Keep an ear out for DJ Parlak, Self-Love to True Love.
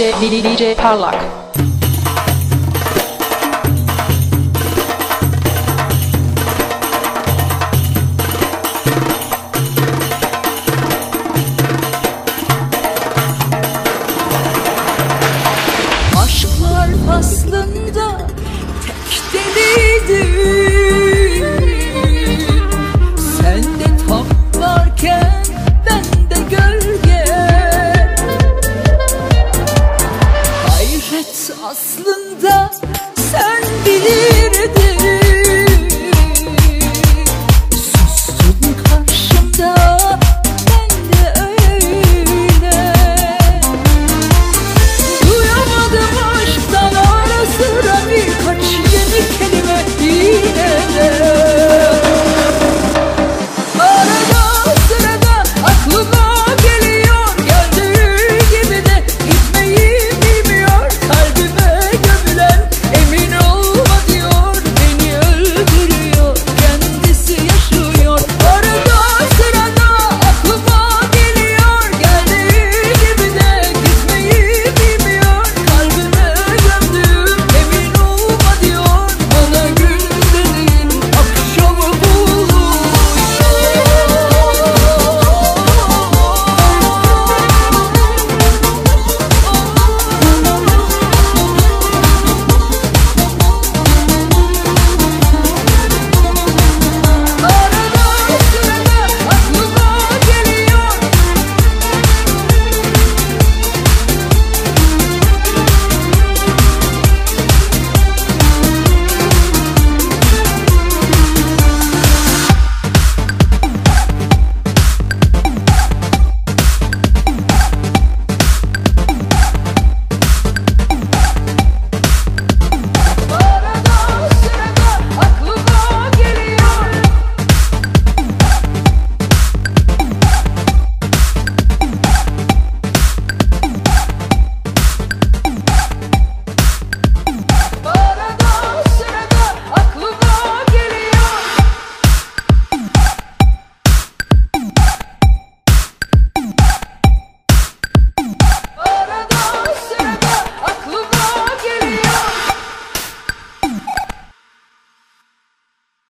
DJ Parlak.